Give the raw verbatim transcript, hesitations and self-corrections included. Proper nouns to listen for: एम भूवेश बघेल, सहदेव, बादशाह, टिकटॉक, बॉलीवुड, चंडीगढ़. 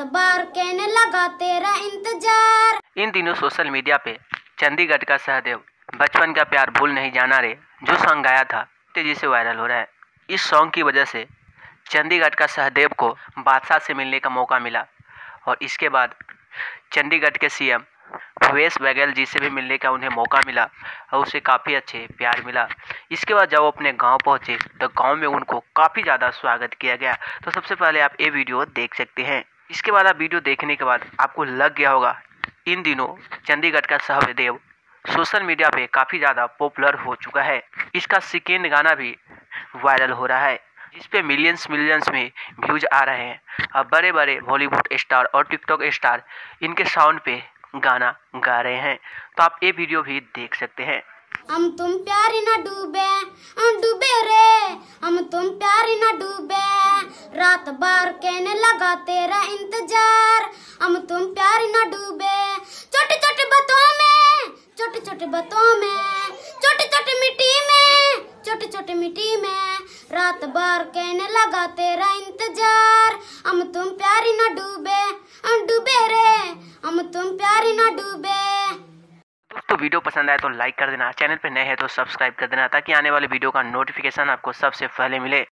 रात बार कहने लगा तेरा इंतजार। इन दिनों सोशल मीडिया पे चंडीगढ़ का सहदेव बचपन का प्यार भूल नहीं जाना रे जो सॉन्ग गाया था तेजी से वायरल हो रहा है। इस सॉन्ग की वजह से चंडीगढ़ का सहदेव को बादशाह से मिलने का मौका मिला और इसके बाद चंडीगढ़ के सी एम भूवेश बघेल जी से भी मिलने का उन्हें मौका मिला और उसे काफ़ी अच्छे प्यार मिला। इसके बाद जब वो अपने गांव पहुंचे तो गांव में उनको काफ़ी ज़्यादा स्वागत किया गया। तो सबसे पहले आप ये वीडियो देख सकते हैं। इसके बाद आप वीडियो देखने के बाद आपको लग गया होगा इन दिनों चंडीगढ़ का सहदेव सोशल मीडिया पे काफ़ी ज़्यादा पॉपुलर हो चुका है। इसका सेकेंड गाना भी वायरल हो रहा है जिस पे मिलियंस मिलियंस में व्यूज आ रहे हैं। अब बड़े बड़े बॉलीवुड स्टार और टिकटॉक स्टार इनके साउंड पे गाना गा रहे हैं। तो आप ये वीडियो भी देख सकते हैं। हम तुम प्यार ना डूबे हम डूबे रे हम तुम प्यार ना डूबे रात बार कहने लगा तेरा इंतजार हम तुम प्यार ना डूबे छोटे छोटे बातों में छोटे छोटे बातों में छोटे छोटे मिट्टी में छोटे छोटे मिट्टी में रात बार कहने लगा तेरा इंतजार हम तुम प्यार ना डूबे हम डूबे रे हम तुम प्यार ना डूबे। दोस्तों वीडियो पसंद आए तो लाइक कर देना, चैनल पे नए हैं तो सब्सक्राइब कर देना ताकि आने वाले वीडियो का नोटिफिकेशन आपको सबसे पहले मिले।